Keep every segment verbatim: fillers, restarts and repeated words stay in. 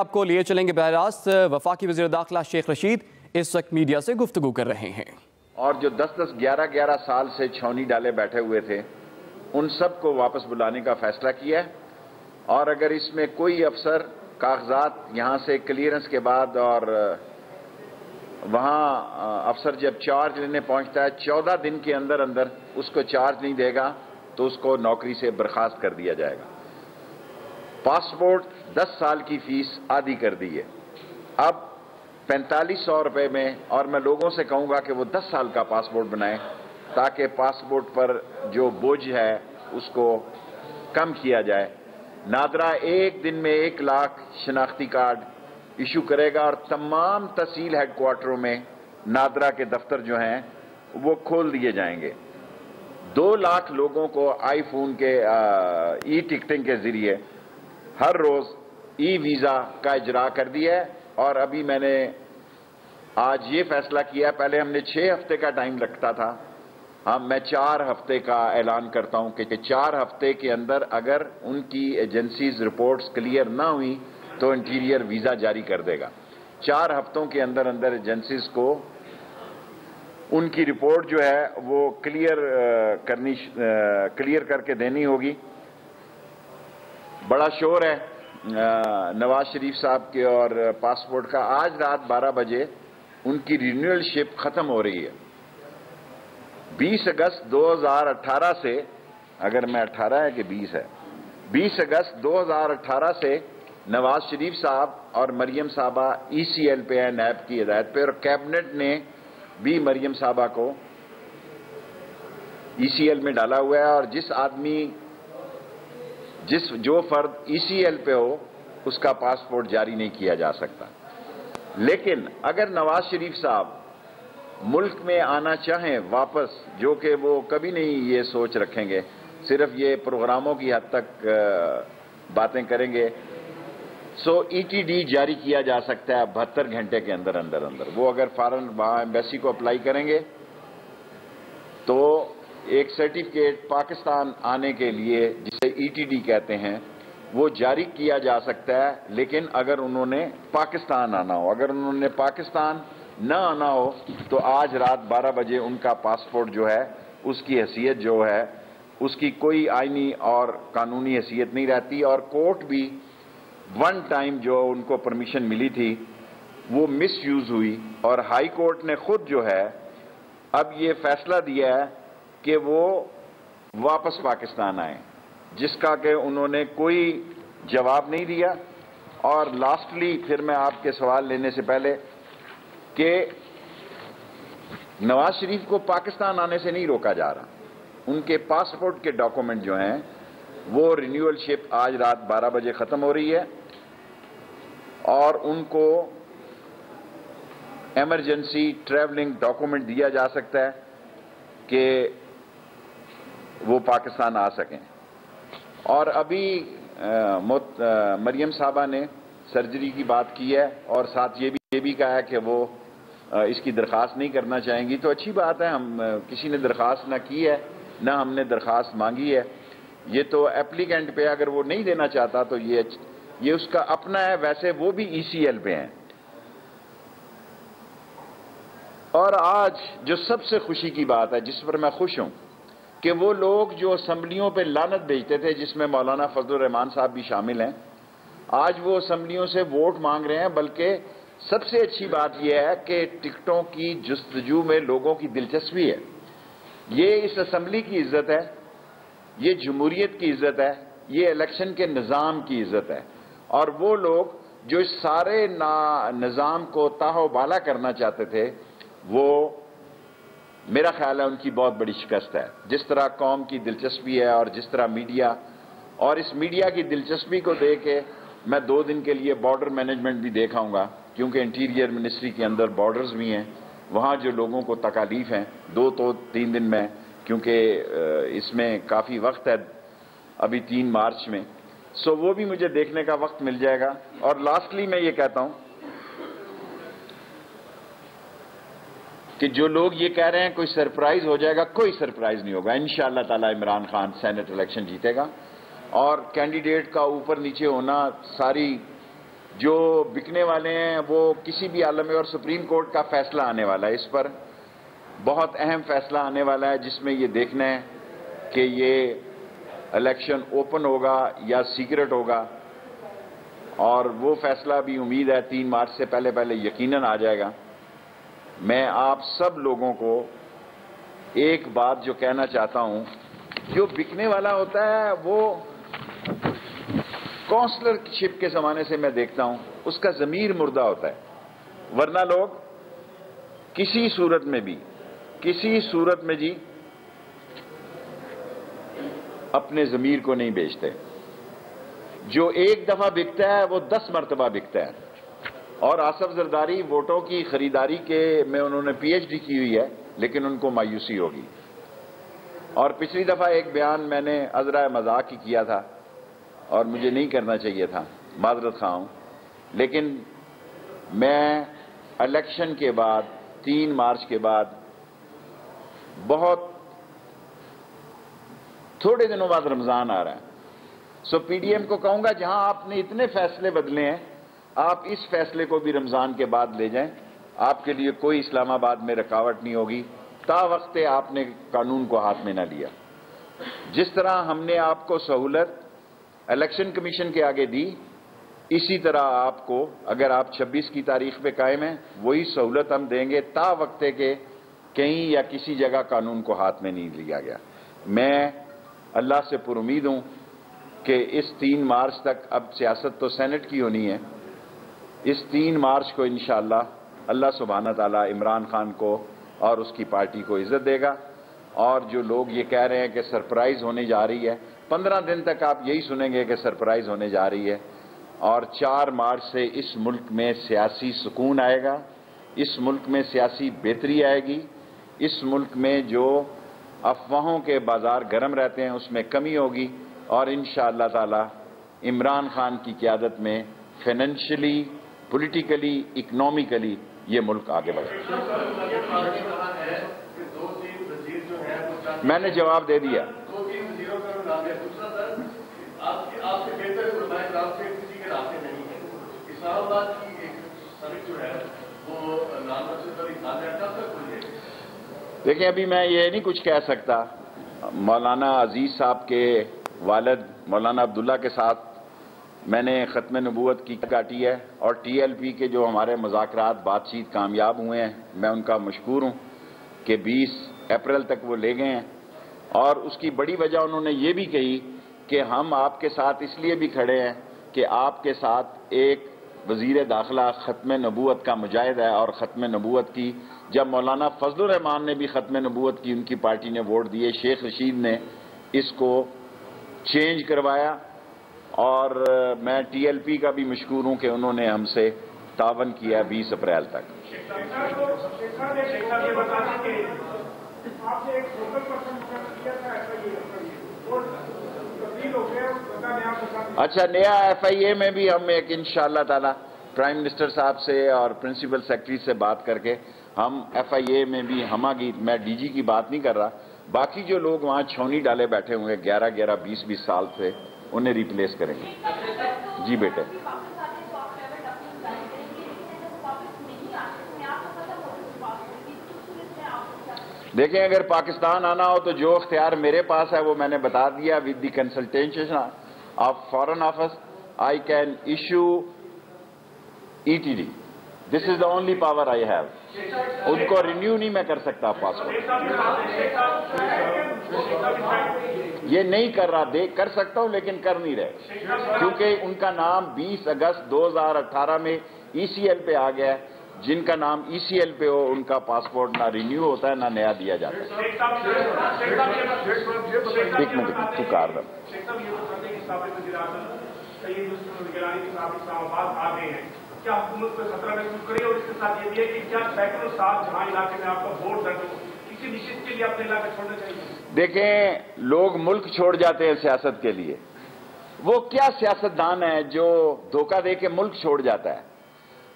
आपको लिए चलेंगे बहरास्त वफाकी वज़ीर दाखिला शेख रशीद इस वक्त मीडिया से गुफ्तगू कर रहे हैं। और जो दस दस ग्यारह ग्यारह साल से छावनी डाले बैठे हुए थे उन सबको वापस बुलाने का फैसला किया है। और अगर इसमें कोई अफसर कागजात यहाँ से क्लियरेंस के बाद और वहाँ अफसर जब चार्ज लेने पहुँचता है चौदह दिन के अंदर अंदर उसको चार्ज नहीं देगा तो उसको नौकरी से बर्खास्त कर दिया जाएगा। पासपोर्ट दस साल की फीस आधी कर दी है, अब पैंतालीस सौ रुपये में, और मैं लोगों से कहूँगा कि वो दस साल का पासपोर्ट बनाएं ताकि पासपोर्ट पर जो बोझ है उसको कम किया जाए। नादरा एक दिन में एक लाख शनाख्ती कार्ड इशू करेगा और तमाम तहसील हेडक्वार्टरों में नादरा के दफ्तर जो हैं वो खोल दिए जाएंगे। दो लाख लोगों को आईफोन के ई टिकटिंग के ज़रिए हर रोज़ ई वीज़ा का इजरा कर दिया है। और अभी मैंने आज ये फैसला किया, पहले हमने छः हफ्ते का टाइम लगता था, हम मैं चार हफ्ते का ऐलान करता हूँ कि चार हफ्ते के अंदर अगर उनकी एजेंसीज रिपोर्ट्स क्लियर ना हुई तो इंटीरियर वीज़ा जारी कर देगा। चार हफ्तों के अंदर अंदर एजेंसीज को उनकी रिपोर्ट जो है वो क्लियर करनी क्लियर करके देनी होगी। बड़ा शोर है नवाज शरीफ साहब के और पासपोर्ट का। आज रात बारह बजे उनकी रिन्यूअल शिप ख़त्म हो रही है। बीस अगस्त दो हज़ार अठारह से, अगर मैं अठारह है कि बीस है, बीस अगस्त दो हज़ार अठारह से नवाज शरीफ साहब और मरीम साबा ई सी एल पे हैं नैब की हिदायत पे, और कैबिनेट ने भी मरीम साबा को ई सी एल में डाला हुआ है। और जिस आदमी जिस जो फर्द ई सी एल पे हो उसका पासपोर्ट जारी नहीं किया जा सकता। लेकिन अगर नवाज शरीफ साहब मुल्क में आना चाहें वापस, जो कि वो कभी नहीं ये सोच रखेंगे, सिर्फ ये प्रोग्रामों की हद तक बातें करेंगे, सो ई टी डी जारी किया जा सकता है बहत्तर घंटे के अंदर अंदर अंदर। वो अगर फॉरन वहाँ एम्बेसी को अप्लाई करेंगे तो एक सर्टिफिकेट पाकिस्तान आने के लिए जिसे ई टी डी कहते हैं वो जारी किया जा सकता है। लेकिन अगर उन्होंने पाकिस्तान आना हो, अगर उन्होंने पाकिस्तान ना आना हो तो आज रात बारह बजे उनका पासपोर्ट जो है उसकी हैसियत जो है उसकी कोई आईनी और कानूनी हैसियत नहीं रहती। और कोर्ट भी वन टाइम जो उनको परमिशन मिली थी वो मिसयूज़ हुई, और हाई कोर्ट ने खुद जो है अब ये फैसला दिया है कि वो वापस पाकिस्तान आए, जिसका कि उन्होंने कोई जवाब नहीं दिया। और लास्टली फिर मैं आपके सवाल लेने से पहले कि नवाज शरीफ को पाकिस्तान आने से नहीं रोका जा रहा, उनके पासपोर्ट के डॉक्यूमेंट जो हैं वो रिन्यूअल शिप आज रात बारह बजे ख़त्म हो रही है और उनको एमरजेंसी ट्रैवलिंग डॉक्यूमेंट दिया जा सकता है कि वो पाकिस्तान आ सकें। और अभी मरियम साहबा ने सर्जरी की बात की है और साथ ये भी ये भी कहा है कि वो इसकी दरख्वास्त नहीं करना चाहेंगी, तो अच्छी बात है। हम किसी ने दरख्वास्त ना की है ना हमने दरख्वास्त मांगी है, ये तो एप्लीकेंट पे, अगर वो नहीं देना चाहता तो ये ये उसका अपना है। वैसे वो भी ई सी एल पे हैं। और आज जो सबसे खुशी की बात है, जिस पर मैं खुश हूँ, कि वो लोग जो असम्बलियों पे लानत भेजते थे जिसमें मौलाना फजल रहमान साहब भी शामिल हैं, आज वो असम्बलियों से वोट मांग रहे हैं। बल्कि सबसे अच्छी बात यह है कि टिकटों की जुस्तजू में लोगों की दिलचस्पी है। ये इस असम्बली की इज्जत है, ये जमहूरियत की इज्जत है, ये इलेक्शन के निज़ाम की इज्जत है। और वो लोग जो इस सारे ना निज़ाम को ताहबाला करना चाहते थे, वो मेरा ख्याल है उनकी बहुत बड़ी शिकस्त है। जिस तरह कौम की दिलचस्पी है और जिस तरह मीडिया, और इस मीडिया की दिलचस्पी को दे के मैं दो दिन के लिए बॉर्डर मैनेजमेंट भी देखाऊंगा, क्योंकि इंटीरियर मिनिस्ट्री के अंदर बॉर्डर्स भी हैं, वहाँ जो लोगों को तकालीफ हैं दो तो तीन दिन में, क्योंकि इसमें काफ़ी वक्त है अभी तीन मार्च में, सो वो भी मुझे देखने का वक्त मिल जाएगा। और लास्टली मैं ये कहता हूँ कि जो लोग ये कह रहे हैं कोई सरप्राइज हो जाएगा, कोई सरप्राइज नहीं होगा। इंशाअल्लाह ताला इमरान खान सेनेट इलेक्शन जीतेगा। और कैंडिडेट का ऊपर नीचे होना सारी जो बिकने वाले हैं वो किसी भी आलम में, और सुप्रीम कोर्ट का फैसला आने वाला है, इस पर बहुत अहम फैसला आने वाला है जिसमें ये देखना है कि ये इलेक्शन ओपन होगा या सीक्रेट होगा, और वो फैसला भी उम्मीद है तीन मार्च से पहले पहले यकीनन आ जाएगा। मैं आप सब लोगों को एक बात जो कहना चाहता हूं, जो बिकने वाला होता है वो काउंसलरशिप के ज़माने से मैं देखता हूं उसका ज़मीर मुर्दा होता है, वरना लोग किसी सूरत में भी किसी सूरत में जी अपने ज़मीर को नहीं बेचते। जो एक दफ़ा बिकता है वो दस मरतबा बिकता है। और आसिफ जरदारी वोटों की खरीदारी के में उन्होंने पीएचडी की हुई है, लेकिन उनको मायूसी होगी। और पिछली दफ़ा एक बयान मैंने अज़रा मजाक ही किया था और मुझे नहीं करना चाहिए था, माजरत खा हूँ, लेकिन मैं इलेक्शन के बाद तीन मार्च के बाद बहुत थोड़े दिनों बाद रमज़ान आ रहा है, सो पीडीएम को कहूंगा जहां आपने इतने फैसले बदले हैं आप इस फैसले को भी रमज़ान के बाद ले जाएं, आपके लिए कोई इस्लामाबाद में रुकावट नहीं होगी ता वक्ते आपने कानून को हाथ में ना लिया। जिस तरह हमने आपको सहूलत इलेक्शन कमीशन के आगे दी, इसी तरह आपको, अगर आप छब्बीस की तारीख पे कायम हैं, वही सहूलत हम देंगे ता वक्ते के कहीं या किसी जगह कानून को हाथ में नहीं लिया गया। मैं अल्लाह से पुरुमीद हूँ कि इस तीन मार्च तक, अब सियासत तो सेनेट की होनी है, इस तीन मार्च को इंशाअल्लाह अल्लाह सुब्हाना ताला इमरान खान को और उसकी पार्टी को इज्जत देगा। और जो लोग ये कह रहे हैं कि सरप्राइज़ होने जा रही है, पंद्रह दिन तक आप यही सुनेंगे कि सरप्राइज़ होने जा रही है। और चार मार्च से इस मुल्क में सियासी सुकून आएगा, इस मुल्क में सियासी बेहतरी आएगी, इस मुल्क में जो अफवाहों के बाज़ार गर्म रहते हैं उसमें कमी होगी, और इंशाअल्लाह ताला इमरान खान की क़यादत में फाइनेंशियली, पॉलिटिकली, इकनॉमिकली ये मुल्क आगे बढ़ेगा। मैंने जवाब दे दिया। देखिए, अभी मैं ये नहीं कुछ कह सकता। मौलाना अजीज साहब के वालिद मौलाना अब्दुल्ला के साथ मैंने ख़त्म नबूवत की काटी है, और टीएलपी के जो हमारे मुज़ाकरात, बातचीत कामयाब हुए हैं, मैं उनका मशकूर हूँ कि बीस अप्रैल तक वो ले गए हैं। और उसकी बड़ी वजह उन्होंने ये भी कही कि हम आपके साथ इसलिए भी खड़े हैं कि आपके साथ एक वज़ीर दाखिला ख़त्म नबूवत का मुजाहिद है और ख़त्म नबूवत की, जब मौलाना फजल रहमान ने भी ख़त्म नबूवत की, उनकी पार्टी ने वोट दिए, शेख रशीद ने इसको चेंज करवाया। और मैं टीएलपी का भी मशकूर हूँ कि उन्होंने हमसे तावन किया बीस अप्रैल तक। अच्छा, नया एफ आई ए में भी हम एक इंशाअल्लाह ताला प्राइम मिनिस्टर साहब से और प्रिंसिपल सेक्रेटरी से बात करके हम एफ आई ए में भी हमागी, मैं डीजी की बात नहीं कर रहा, बाकी जो लोग वहाँ छौनी डाले बैठे हुए ग्यारह ग्यारह बीस बीस साल से, उन्हें रिप्लेस करेंगे। जी बेटे, देखें, अगर पाकिस्तान आना हो तो जो अख्तियार मेरे पास है वो मैंने बता दिया। With the consultation of foreign office I can issue E T D. This is the only power I have. उनको रिन्यू नहीं मैं कर सकता पासपोर्ट, ये नहीं कर रहा, दे कर सकता हूं लेकिन कर नहीं रहे, क्योंकि उनका नाम बीस अगस्त दो हज़ार अठारह में ई सी एल पे आ गया है। जिनका नाम ई सी एल पे हो उनका पासपोर्ट ना रिन्यू होता है ना नया दिया जाता है। एक मिनट, पुकार दो। क्या हुकूमत को खतरा महसूस करें, और इसके साथ ये भी है कि क्या सैकड़ों साल जहां इलाके में आपका वोट दर्ज हो, किसी निश्चित के लिए अपने इलाके छोड़ना चाहिए? देखें, लोग मुल्क छोड़ जाते हैं सियासत के लिए। वो क्या सियासतदान है जो धोखा दे के मुल्क छोड़ जाता है?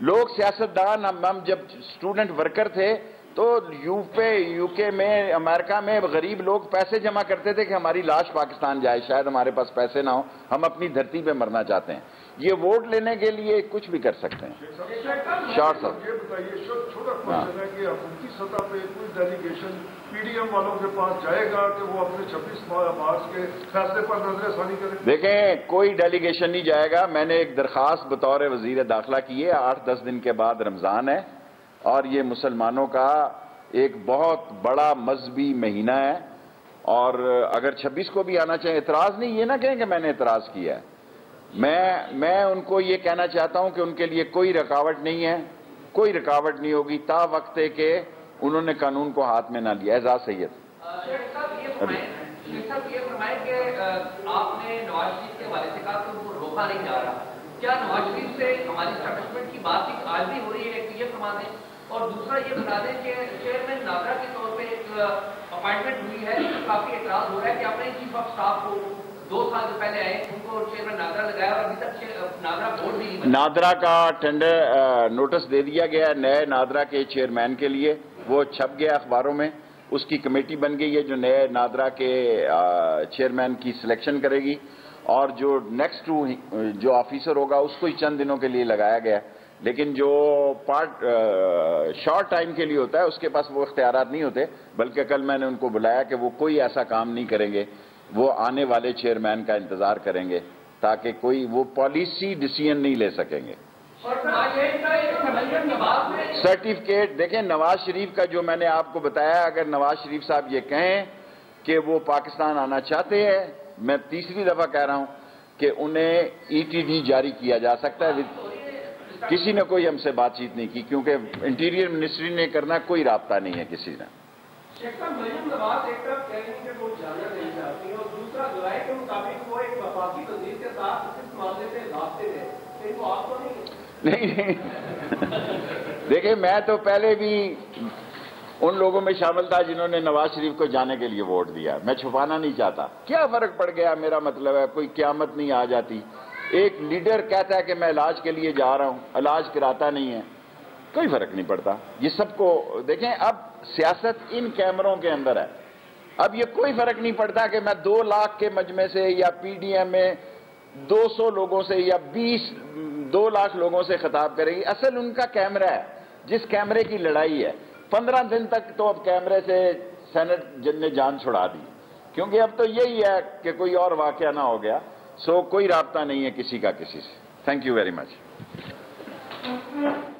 लोग सियासतदान, हम जब स्टूडेंट वर्कर थे तो यूपे यूके में, अमेरिका में गरीब लोग पैसे जमा करते थे कि हमारी लाश पाकिस्तान जाए, शायद हमारे पास पैसे ना हो, हम अपनी धरती पर मरना चाहते हैं। ये वोट लेने के लिए कुछ भी कर सकते हैं। शाह साहब ये बताइए, छोटा क्वेश्चन है कि हुकूमती सतह पे कोई डेलीगेशन पीडीएम वालों के पास जाएगा कि वो अपने छब्बीस मार्च के फैसले पर नजरसानी करें? देखें, कोई डेलीगेशन नहीं जाएगा। मैंने एक दरखास्त बतौर वजीर दाखिला की है। आठ दस दिन के बाद रमजान है और ये मुसलमानों का एक बहुत बड़ा मजहबी महीना है, और अगर छब्बीस को भी आना चाहें, एतराज़ नहीं, ये ना कहें कि मैंने एतराज़ किया है। मैं मैं उनको ये कहना चाहता हूं कि उनके लिए कोई रुकावट नहीं है, कोई रुकावट नहीं होगी ता वक्ते के उन्होंने कानून को हाथ में ना लिया। एजाज सैयद आपने नवाज शरीफ के हवाले से कहा कि उनको रोका नहीं जा रहा, क्या नवाज शरीफ से हमारी स्टैब्लिशमेंट की बातचीत आज भी हो रही है? ये फरमा दें। और दूसरा ये बता दें कि चेयरमैन नादरा के तौर पर एक अपॉइंटमेंट हुई है, काफी एतराज हो रहा है कि आपने चीफ ऑफ स्टाफ को दो साल पहले आए, उनको चेयरमैन नादरा लगाया और अभी तक नादरा बोर्ड नहीं। नादरा का टेंडर नोटिस दे दिया गया है नए नादरा के चेयरमैन के लिए, वो छप गया अखबारों में। उसकी कमेटी बन गई है जो नए नादरा के चेयरमैन की सिलेक्शन करेगी, और जो नेक्स्ट टू जो ऑफिसर होगा उसको ही चंद दिनों के लिए लगाया गया है। लेकिन जो पार्ट शॉर्ट टाइम के लिए होता है उसके पास वो इख्तियारात नहीं होते, बल्कि कल मैंने उनको बुलाया कि वो कोई ऐसा काम नहीं करेंगे, वो आने वाले चेयरमैन का इंतजार करेंगे ताकि कोई वो पॉलिसी डिसीजन नहीं ले सकेंगे। सर्टिफिकेट देखें, नवाज शरीफ का जो मैंने आपको बताया, अगर नवाज शरीफ साहब ये कहें कि वो पाकिस्तान आना चाहते हैं, मैं तीसरी दफा कह रहा हूं कि उन्हें ई टी डी जारी किया जा सकता है। किसी ने कोई हमसे बातचीत नहीं की क्योंकि इंटीरियर मिनिस्ट्री ने करना, कोई राब्ता नहीं है किसी ने। नहीं, नहीं। देखिए, मैं तो पहले भी उन लोगों में शामिल था जिन्होंने नवाज शरीफ को जाने के लिए वोट दिया। मैं छुपाना नहीं चाहता। क्या फर्क पड़ गया? मेरा मतलब है कोई क्यामत नहीं आ जाती। एक लीडर कहता है कि मैं इलाज के लिए जा रहा हूं, इलाज कराता नहीं है, कोई फर्क नहीं पड़ता। ये सबको देखें, अब सियासत इन कैमरों के अंदर है। अब ये कोई फर्क नहीं पड़ता कि मैं दो लाख के मजमे से या पी डी एम में दो सौ लोगों से या बीस दो लाख लोगों से खिताब करेगी। असल उनका कैमरा है जिस कैमरे की लड़ाई है। पंद्रह दिन तक तो अब कैमरे से सेनेट ने जान छुड़ा दी, क्योंकि अब तो यही है कि कोई और वाकया ना हो गया। सो so, कोई राब्ता नहीं है किसी का किसी से। Thank you very much.